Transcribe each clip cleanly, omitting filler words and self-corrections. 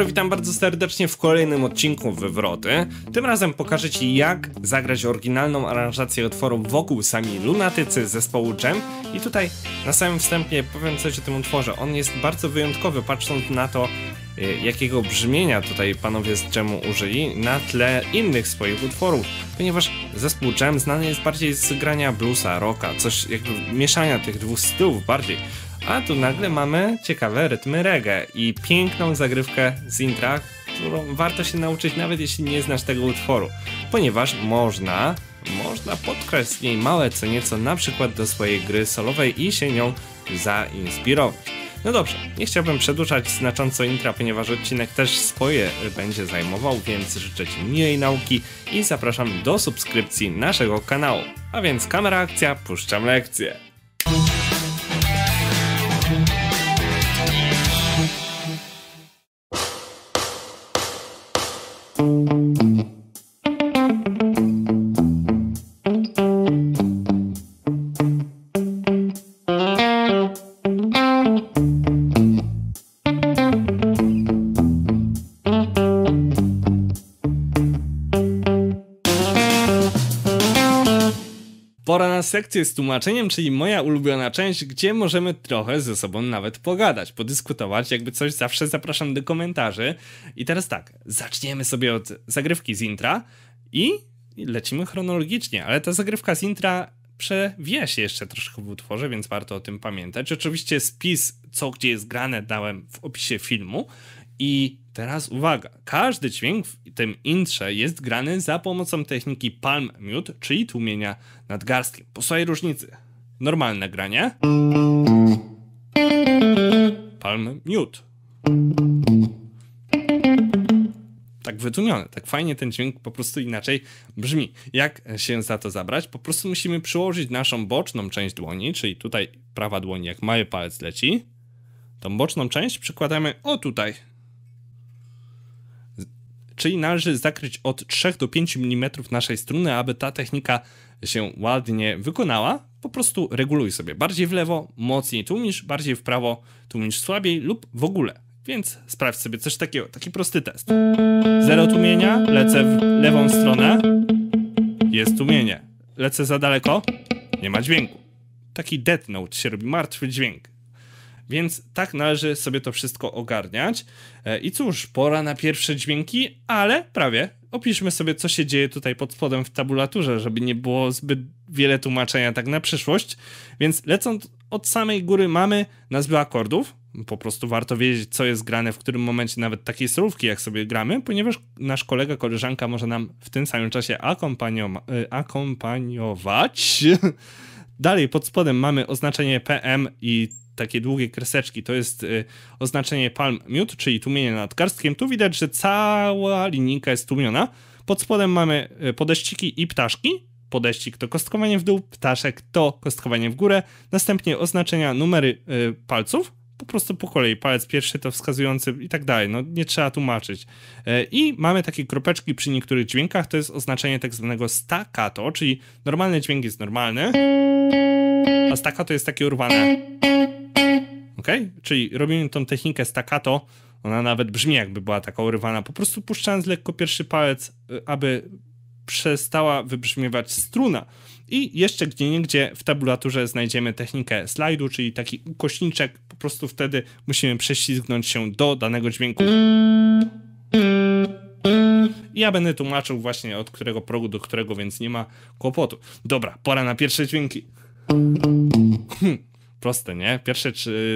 dobry, witam bardzo serdecznie w kolejnym odcinku Wywroty. Tym razem pokażę Ci, jak zagrać oryginalną aranżację utworu wokół sami Lunatycy zespołu Dżem. I tutaj na samym wstępie powiem coś o tym utworze. On jest bardzo wyjątkowy, patrząc na to, jakiego brzmienia tutaj panowie z Dżemu użyli na tle innych swoich utworów, ponieważ zespół Dżem znany jest bardziej z grania bluesa, rocka, coś jakby mieszania tych dwóch stylów bardziej. A tu nagle mamy ciekawe rytmy reggae i piękną zagrywkę z intra, którą warto się nauczyć, nawet jeśli nie znasz tego utworu, ponieważ można podkraść z niej małe co nieco, na przykład do swojej gry solowej, i się nią zainspirować. No dobrze, nie chciałbym przedłużać znacząco intra, ponieważ odcinek też swoje będzie zajmował, więc życzę Ci miłej nauki i zapraszam do subskrypcji naszego kanału. A więc kamera akcja, puszczam lekcję. Pora na sekcję z tłumaczeniem, czyli moja ulubiona część, gdzie możemy trochę ze sobą nawet pogadać, podyskutować, jakby coś, zawsze zapraszam do komentarzy. I teraz tak, zaczniemy sobie od zagrywki z intra i lecimy chronologicznie, ale ta zagrywka z intra przewija się jeszcze troszkę w utworze, więc warto o tym pamiętać. Oczywiście spis, co gdzie jest grane, dałem w opisie filmu. I teraz uwaga, każdy dźwięk w tym intrze jest grany za pomocą techniki palm mute, czyli tłumienia nadgarstkiem. Posłuchaj różnicy. Normalne granie. Palm mute. Tak wytłumione, tak fajnie ten dźwięk po prostu inaczej brzmi. Jak się za to zabrać? Po prostu musimy przyłożyć naszą boczną część dłoni, czyli tutaj prawa dłoń, jak mały palec leci. Tą boczną część przykładamy o tutaj. Czyli należy zakryć od 3 do 5 mm naszej struny, aby ta technika się ładnie wykonała. Po prostu reguluj sobie. Bardziej w lewo mocniej tłumisz, bardziej w prawo tłumisz słabiej lub w ogóle. Więc sprawdź sobie coś takiego, taki prosty test. Zero tłumienia, lecę w lewą stronę, jest tłumienie. Lecę za daleko, nie ma dźwięku. Taki death note się robi, martwy dźwięk. Więc tak należy sobie to wszystko ogarniać. I cóż, pora na pierwsze dźwięki, ale prawie. Opiszmy sobie, co się dzieje tutaj pod spodem w tabulaturze, żeby nie było zbyt wiele tłumaczenia tak na przyszłość. Więc lecąc od samej góry mamy nazwy akordów. Po prostu warto wiedzieć, co jest grane, w którym momencie nawet takiej solówki, jak sobie gramy, ponieważ nasz kolega, koleżanka może nam w tym samym czasie akompaniować. Dalej pod spodem mamy oznaczenie PM i takie długie kreseczki, to jest oznaczenie palm mute, czyli tłumienie nadgarstkiem. Tu widać, że cała linijka jest tłumiona. Pod spodem mamy podeściki i ptaszki. Podeścik to kostkowanie w dół, ptaszek to kostkowanie w górę. Następnie oznaczenia numery palców, po prostu po kolei. Palec pierwszy to wskazujący i tak dalej, no nie trzeba tłumaczyć. I mamy takie kropeczki przy niektórych dźwiękach, to jest oznaczenie tak zwanego staccato, czyli normalny dźwięk jest normalny, a staccato jest takie urwane. Ok? Czyli robimy tą technikę staccato, ona nawet brzmi, jakby była taka urywana, po prostu puszczając lekko pierwszy palec, aby przestała wybrzmiewać struna. I jeszcze gdzieniegdzie w tabulaturze znajdziemy technikę slajdu, czyli taki ukośniczek, po prostu wtedy musimy prześlizgnąć się do danego dźwięku. I ja będę tłumaczył właśnie od którego progu do którego, więc nie ma kłopotu. Dobra, pora na pierwsze dźwięki. Proste, nie? Pierwsze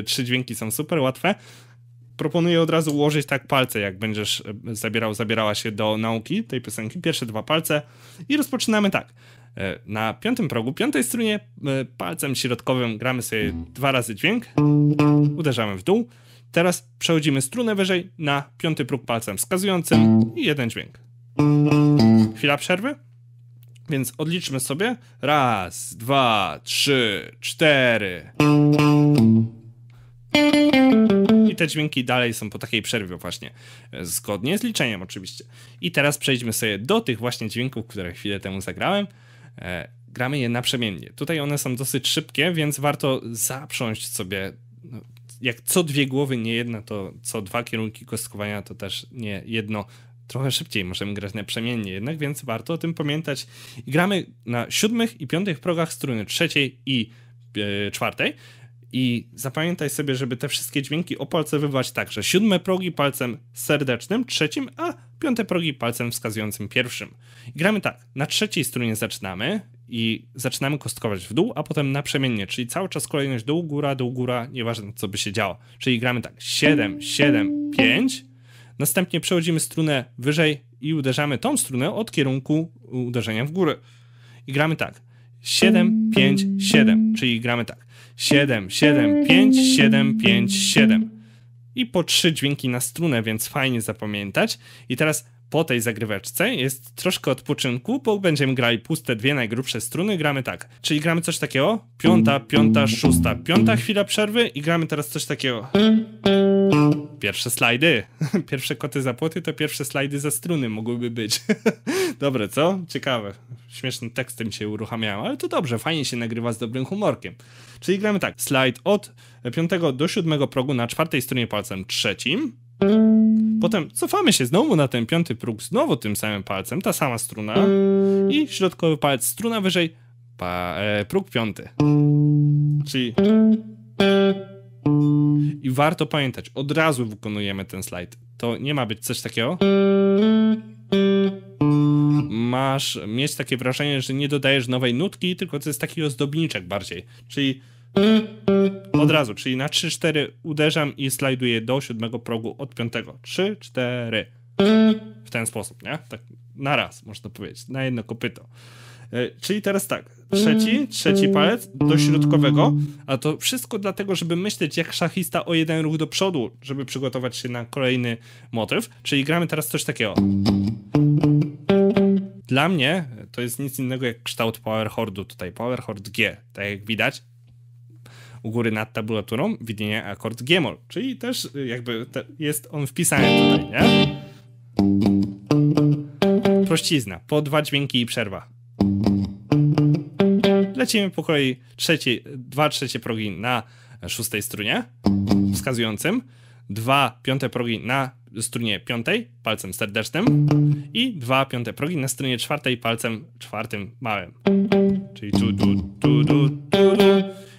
trzy dźwięki są super łatwe. Proponuję od razu ułożyć tak palce, jak będziesz zabierała się do nauki tej piosenki. Pierwsze dwa palce i rozpoczynamy tak. Na piątym progu, piątej strunie, palcem środkowym gramy sobie dwa razy dźwięk, uderzamy w dół. Teraz przechodzimy strunę wyżej na piąty próg palcem wskazującym i jeden dźwięk. Chwila przerwy. Więc odliczmy sobie. Raz, dwa, trzy, cztery. I te dźwięki dalej są po takiej przerwie właśnie. Zgodnie z liczeniem oczywiście. I teraz przejdźmy sobie do tych właśnie dźwięków, które chwilę temu zagrałem. Gramy je naprzemiennie. Tutaj one są dosyć szybkie, więc warto zaprząść sobie jak co dwie głowy nie jedna, to co dwa kierunki kostkowania to też nie jedno. Trochę szybciej możemy grać naprzemiennie jednak, więc warto o tym pamiętać. I gramy na 7. i 5. progach struny 3. i 4. I zapamiętaj sobie, żeby te wszystkie dźwięki opalcowywać tak, że 7 progi palcem serdecznym, 3, a 5 progi palcem wskazującym 1. I gramy tak, na 3. strunie zaczynamy i zaczynamy kostkować w dół, a potem naprzemiennie, czyli cały czas kolejność dół, góra, nieważne co by się działo. Czyli gramy tak, 7, 7, 5, następnie przechodzimy strunę wyżej i uderzamy tą strunę od kierunku uderzenia w górę. I gramy tak, 7, 5, 7, czyli gramy tak. 7, 7, 5, 7, 5, 7. I po 3 dźwięki na strunę, więc fajnie zapamiętać. I teraz po tej zagryweczce jest troszkę odpoczynku, bo będziemy grali puste 2 najgrubsze struny. Gramy tak, czyli gramy coś takiego 5, 5, 6, 5 chwila przerwy i gramy teraz coś takiego. Pierwsze slajdy, pierwsze koty za płoty to pierwsze slajdy za struny mogłyby być. Dobre, co? Ciekawe. Śmiesznym tekstem się uruchamiają, ale to dobrze, fajnie się nagrywa z dobrym humorkiem. Czyli gramy tak, slajd od 5. do 7. progu na 4. stronie palcem 3. Potem cofamy się znowu na ten 5. próg, znowu tym samym palcem, ta sama struna i środkowy palec, struna wyżej, próg 5. Czyli... I warto pamiętać, od razu wykonujemy ten slajd. To nie ma być coś takiego. Masz mieć takie wrażenie, że nie dodajesz nowej nutki, tylko to jest taki ozdobniczek bardziej. Czyli od razu, czyli na 3-4 uderzam i slajduję do 7. progu od 5. 3-4. W ten sposób, nie? Tak na raz można powiedzieć, na jedno kopyto. Czyli teraz tak, trzeci palec do środkowego, a to wszystko dlatego, żeby myśleć jak szachista o jeden ruch do przodu, żeby przygotować się na kolejny motyw, czyli gramy teraz coś takiego. Dla mnie to jest nic innego jak kształt power chordu, tutaj power chord G, tak jak widać u góry nad tabulaturą widnieje akord G-moll, czyli też jakby jest on wpisany tutaj, nie? Prościzna, po 2 dźwięki i przerwa. Lecimy po kolei 2 trzecie progi na 6. strunie wskazującym, 2 piąte progi na strunie 5. palcem serdecznym i 2 piąte progi na strunie 4. palcem 4. małym. Czyli tu, tu, tu, tu, tu, tu.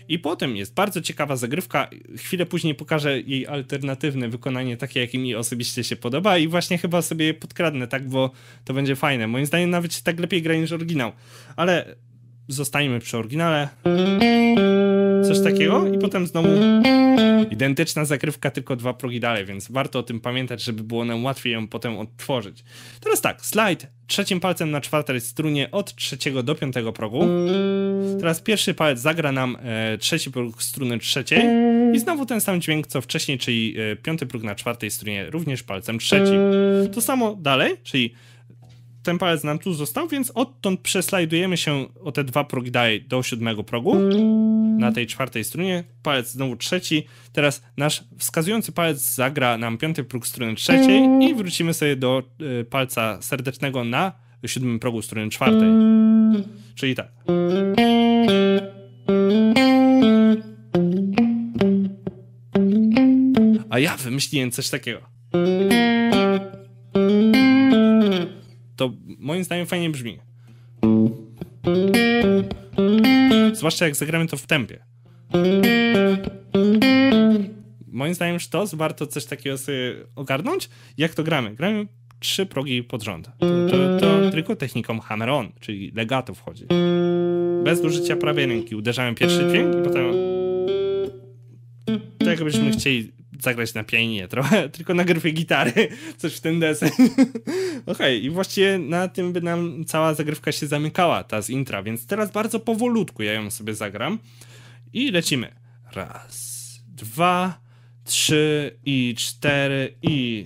I potem jest bardzo ciekawa zagrywka, chwilę później pokażę jej alternatywne wykonanie, takie jakie mi osobiście się podoba i właśnie chyba sobie je podkradnę, tak, bo to będzie fajne. Moim zdaniem nawet się tak lepiej gra niż oryginał, ale zostańmy przy oryginale. Coś takiego i potem znowu identyczna zagrywka, tylko 2 progi dalej, więc warto o tym pamiętać, żeby było nam łatwiej ją potem odtworzyć. Teraz tak, slajd 3. palcem na 4. strunie od 3. do 5. progu. Teraz pierwszy palec zagra nam 3. próg struny 3. i znowu ten sam dźwięk co wcześniej, czyli 5. próg na 4. strunie również palcem 3. To samo dalej, czyli ten palec nam tu został, więc odtąd przeslajdujemy się o te 2 progi dalej do 7. progu. Na tej 4. strunie, palec znowu 3. Teraz nasz wskazujący palec zagra nam 5. próg struny 3. i wrócimy sobie do palca serdecznego na 7. progu struny 4. Czyli tak. A ja wymyśliłem coś takiego. To moim zdaniem fajnie brzmi. Zwłaszcza jak zagramy to w tempie. Moim zdaniem sztos, warto coś takiego sobie ogarnąć. Jak to gramy? Gramy 3 progi pod rząd. To tylko techniką hammer on, czyli legato wchodzi. Bez użycia prawej ręki uderzamy pierwszy dźwięk i potem... Tak jakbyśmy chcieli zagrać na pianinie trochę, tylko na gryfie gitary, coś w ten deseń. Okej, i właściwie na tym by nam cała zagrywka się zamykała, ta z intra, więc teraz bardzo powolutku ja ją sobie zagram i lecimy. 1, 2, 3 i 4 i...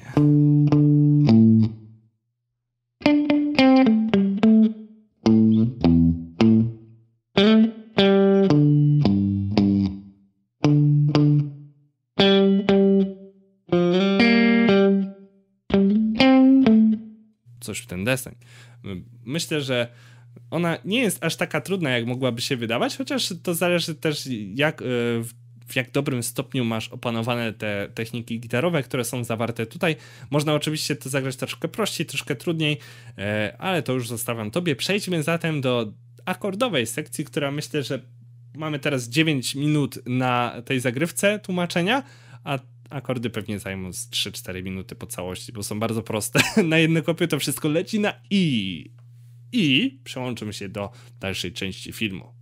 Coś w ten deseń. Myślę, że ona nie jest aż taka trudna, jak mogłaby się wydawać, chociaż to zależy też jak w jak dobrym stopniu masz opanowane te techniki gitarowe, które są zawarte tutaj. Można oczywiście to zagrać troszkę prościej, troszkę trudniej, ale to już zostawiam tobie. Przejdźmy zatem do akordowej sekcji, która myślę, że mamy teraz 9 minut na tej zagrywce tłumaczenia, a akordy pewnie zajmą z 3-4 minuty po całości, bo są bardzo proste. Na jednym kopie to wszystko leci na i. I przełączymy się do dalszej części filmu.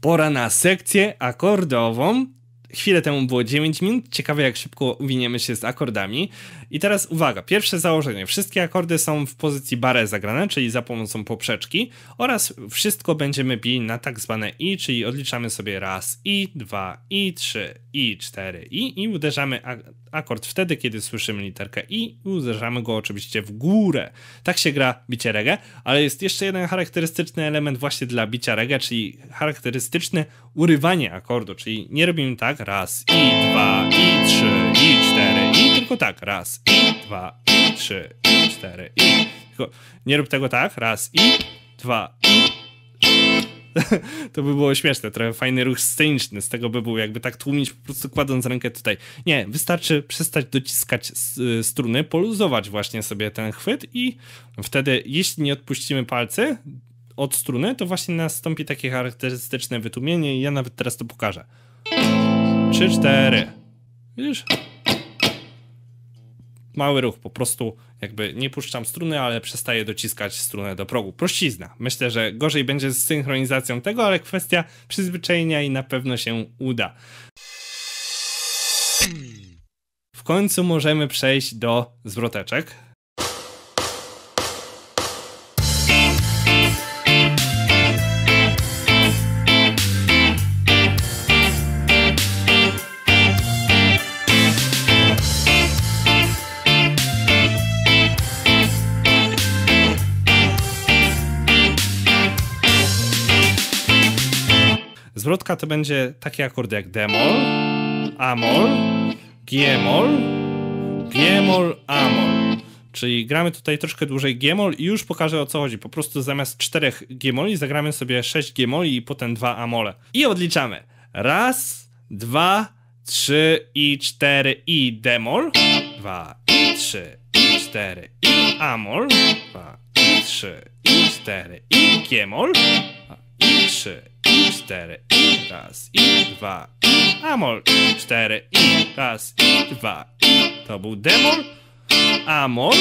Pora na sekcję akordową. Chwilę temu było 9 minut. Ciekawe, jak szybko winiemy się z akordami. I teraz uwaga, pierwsze założenie. Wszystkie akordy są w pozycji barre zagrane, czyli za pomocą poprzeczki, oraz wszystko będziemy bili na tak zwane i, czyli odliczamy sobie raz i, dwa i, trzy i, cztery i uderzamy akord wtedy, kiedy słyszymy literkę i uderzamy go oczywiście w górę. Tak się gra bicie reggae, ale jest jeszcze jeden charakterystyczny element właśnie dla bicia reggae, czyli charakterystyczne urywanie akordu, czyli nie robimy tak raz i, dwa i, trzy i, cztery i, tylko tak raz i, dwa i, trzy i, cztery i. Tylko nie rób tego tak, raz i, dwa i. To by było śmieszne, trochę fajny ruch sceniczny z tego by był, jakby tak tłumić po prostu kładąc rękę tutaj. Nie, wystarczy przestać dociskać struny, poluzować właśnie sobie ten chwyt i wtedy, jeśli nie odpuścimy palcy od struny, to właśnie nastąpi takie charakterystyczne wytłumienie i ja nawet teraz to pokażę. 3, 4. Widzisz? Mały ruch, po prostu jakby nie puszczam struny, ale przestaję dociskać strunę do progu. Prościzna. Myślę, że gorzej będzie z synchronizacją tego, ale kwestia przyzwyczajenia i na pewno się uda. W końcu możemy przejść do zwroteczek. Zwrotka to będzie takie akordy jak d-mol, a-mol, g-mol, g-mol, a-mol. Czyli gramy tutaj troszkę dłużej g-mol i już pokażę, o co chodzi. Po prostu zamiast 4 g-moli zagramy sobie 6 g-moli i potem 2 a-mole. I odliczamy. Raz, dwa, trzy i cztery i d-mol. Dwa i trzy i cztery i a-mol. Dwa i trzy i cztery i g-mol. I trzy, i cztery, i raz, i dwa, i a-mol, i cztery, i raz, i dwa, i. To był d-mol, a-mol,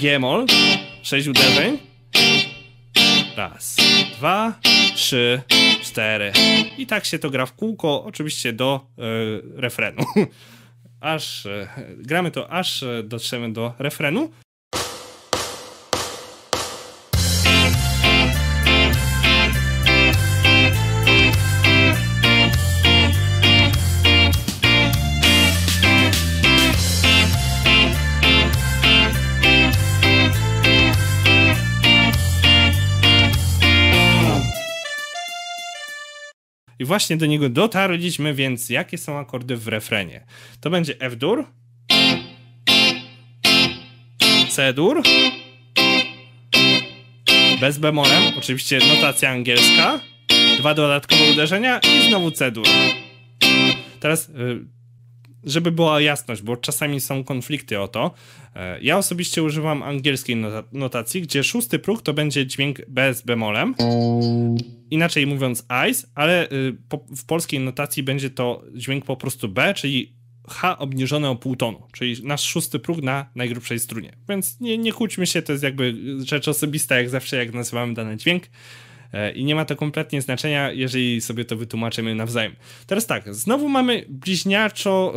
g-mol, 6 uderzeń, raz, dwa, trzy, cztery i tak się to gra w kółko, oczywiście do refrenu, aż gramy to aż dotrzemy do refrenu. I właśnie do niego dotarliśmy, więc jakie są akordy w refrenie? To będzie F-dur, C-dur, bez bemolem, oczywiście notacja angielska, 2 dodatkowe uderzenia i znowu C-dur. Teraz, żeby była jasność, bo czasami są konflikty o to, ja osobiście używam angielskiej notacji, gdzie 6. próg to będzie dźwięk bez bemolem, inaczej mówiąc ice, ale w polskiej notacji będzie to dźwięk po prostu B, czyli H obniżone o pół tonu, czyli nasz 6. próg na najgrubszej strunie. Więc nie kłóćmy się, to jest jakby rzecz osobista, jak zawsze, jak nazywamy dany dźwięk. I nie ma to kompletnie znaczenia, jeżeli sobie to wytłumaczymy nawzajem. Teraz tak, znowu mamy bliźniaczo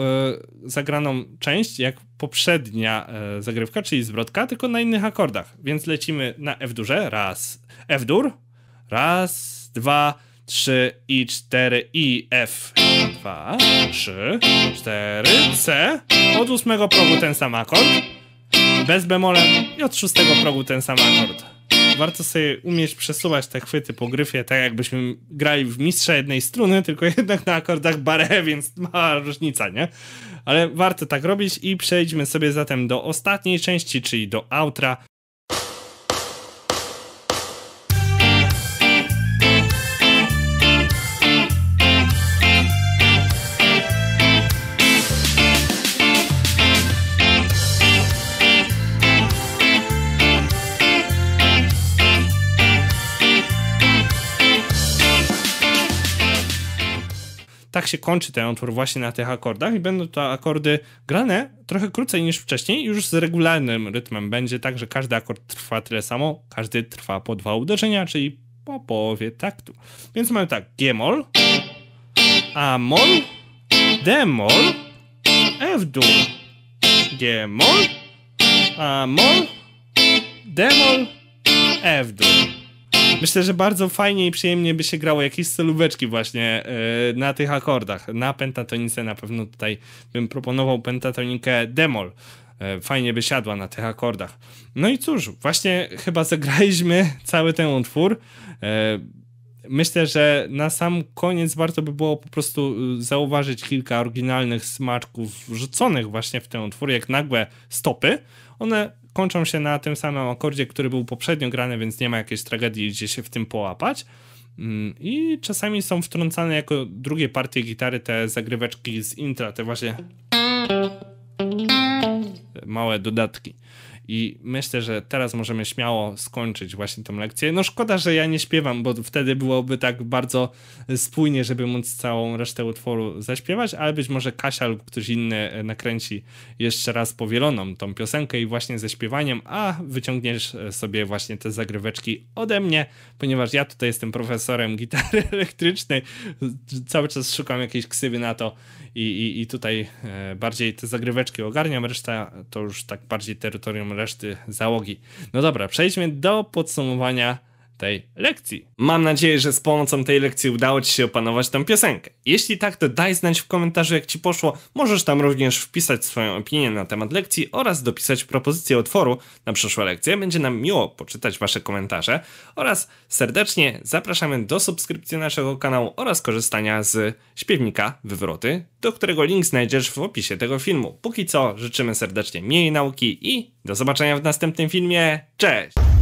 zagraną część, jak poprzednia zagrywka, czyli zwrotka, tylko na innych akordach. Więc lecimy na F-durze, raz, F-dur, raz, dwa, trzy i cztery i F, dwa, trzy, cztery, C, od 8. progu ten sam akord, bez bemolem i od 6. progu ten sam akord. Warto sobie umieć przesuwać te chwyty po gryfie, tak jakbyśmy grali w mistrza jednej struny, tylko jednak na akordach barre, więc mała różnica, nie? Ale warto tak robić i przejdźmy sobie zatem do ostatniej części, czyli do outra. tak się kończy ten utwór właśnie na tych akordach i będą to akordy grane trochę krócej niż wcześniej, już z regularnym rytmem. Będzie tak, że każdy akord trwa tyle samo, każdy trwa po 2 uderzenia, czyli po połowie taktu. Więc mamy tak, G-moll, A-moll, D-moll, F-dur, G-moll, A-moll, D-moll, F-dur. Myślę, że bardzo fajnie i przyjemnie by się grało jakieś solóweczki właśnie na tych akordach. Na pentatonice na pewno tutaj bym proponował pentatonikę d-moll. Fajnie by siadła na tych akordach. No i cóż, właśnie chyba zagraliśmy cały ten utwór. Myślę, że na sam koniec warto by było po prostu zauważyć kilka oryginalnych smaczków wrzuconych właśnie w ten utwór, jak nagłe stopy. One kończą się na tym samym akordzie, który był poprzednio grany, więc nie ma jakiejś tragedii, gdzie się w tym połapać. I czasami są wtrącane jako drugie partie gitary te zagryweczki z intra, te właśnie małe dodatki. I myślę, że teraz możemy śmiało skończyć właśnie tą lekcję. No szkoda, że ja nie śpiewam, bo wtedy byłoby tak bardzo spójnie, żeby móc całą resztę utworu zaśpiewać, ale być może Kasia lub ktoś inny nakręci jeszcze raz powieloną tą piosenkę i właśnie ze śpiewaniem, a wyciągniesz sobie właśnie te zagryweczki ode mnie, ponieważ ja tutaj jestem profesorem gitary elektrycznej, cały czas szukam jakiejś ksywy na to i tutaj bardziej te zagryweczki ogarniam, reszta to już tak bardziej terytorium reszty załogi. No dobra, przejdźmy do podsumowania tej lekcji. Mam nadzieję, że z pomocą tej lekcji udało Ci się opanować tę piosenkę. Jeśli tak, to daj znać w komentarzu, jak Ci poszło. Możesz tam również wpisać swoją opinię na temat lekcji oraz dopisać propozycję utworu na przyszłe lekcje. Będzie nam miło poczytać Wasze komentarze oraz serdecznie zapraszamy do subskrypcji naszego kanału oraz korzystania z śpiewnika Wywroty, do którego link znajdziesz w opisie tego filmu. Póki co życzymy serdecznie miłej nauki i do zobaczenia w następnym filmie. Cześć!